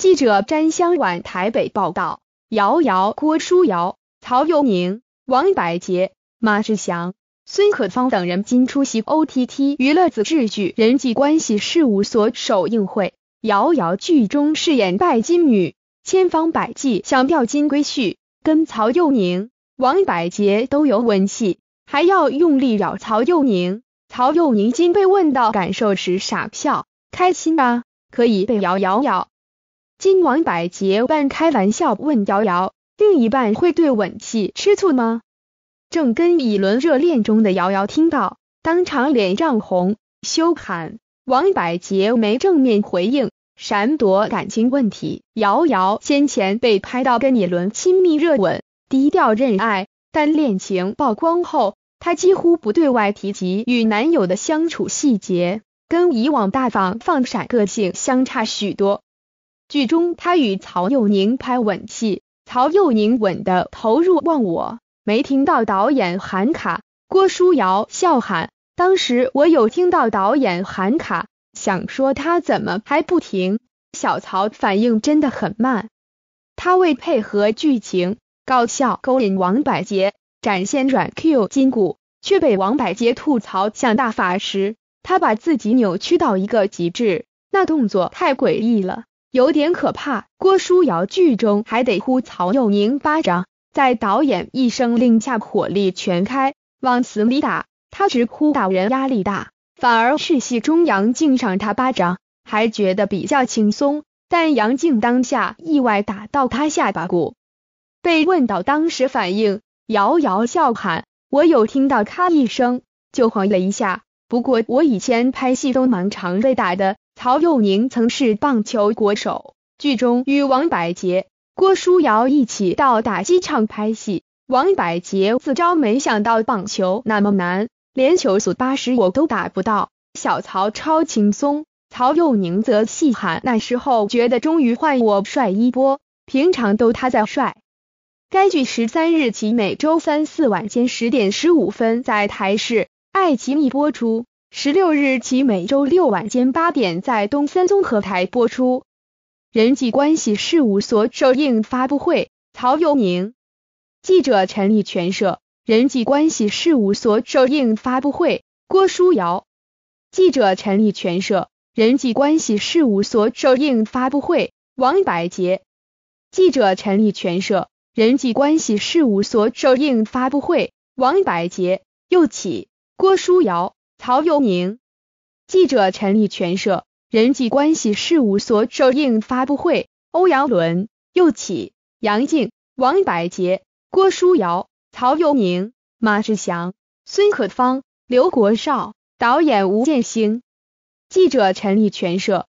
记者詹香婉台北报道，姚姚、郭书瑶、曹佑宁、王百杰、马志祥、孙可芳等人今出席 OTT 娱乐自制剧人际关系事务所首映会。姚姚剧中饰演拜金女，千方百计想钓金龟婿，跟曹佑宁、王百杰都有吻戏，还要用力咬曹佑宁。曹佑宁今被问到感受时傻笑，开心啊，可以被姚姚咬。今王百杰半开玩笑问姚姚，另一半会对吻戏吃醋吗？正跟议论热恋中的姚姚听到，当场脸涨红，羞喊。王百杰没正面回应，闪躲感情问题。姚姚先前被拍到跟议论亲密热吻，低调认爱，但恋情曝光后，她几乎不对外提及与男友的相处细节，跟以往大方放闪个性相差许多。剧中他与曹佑宁拍吻戏，曹佑宁吻得投入忘我，没听到导演喊卡，郭书瑶笑喊，当时我有听到导演喊卡，想说他怎么还不停，小曹反应真的很慢。他为配合剧情，搞笑勾引王百杰，展现软 Q 筋骨，却被王百杰吐槽像大法师，他把自己扭曲到一个极致，那动作太诡异了。有点可怕，郭书瑶剧中还得呼曹佑宁巴掌，在导演一声令下火力全开，往死里打，他直呼打人压力大，反而是戏中杨静赏他巴掌，还觉得比较轻松，但杨静当下意外打到他下巴骨。被问到当时反应，姚姚笑喊，我有听到咔一声，就晃了一下，不过我以前拍戏都蛮常被打的。曹佑宁曾是棒球国手，剧中与王百杰、郭书瑶一起到打击场拍戏。王百杰自招没想到棒球那么难，连球速80我都打不到，小曹超轻松。曹佑宁则细喊，那时候觉得终于换我帅一波，平常都他在帅。该剧13日起每周三四晚间10:15在台视、爱奇艺播出。16日起每周六晚间8点在东森综合台播出。人际关系事务所首映发布会，曹佑宁。记者陈立全摄，人际关系事务所首映发布会，郭书瑶。记者陈立全摄，人际关系事务所首映发布会，王百杰。记者陈立全摄，人际关系事务所首映发布会，王百杰、又起、郭书瑶。曹佑宁。记者陈立全摄，人际关系事务所首映发布会，欧阳伦、又起、杨静、王百杰、郭书瑶、曹佑宁、马志祥、孙可芳、刘国少，导演吴建兴。记者陈立全摄，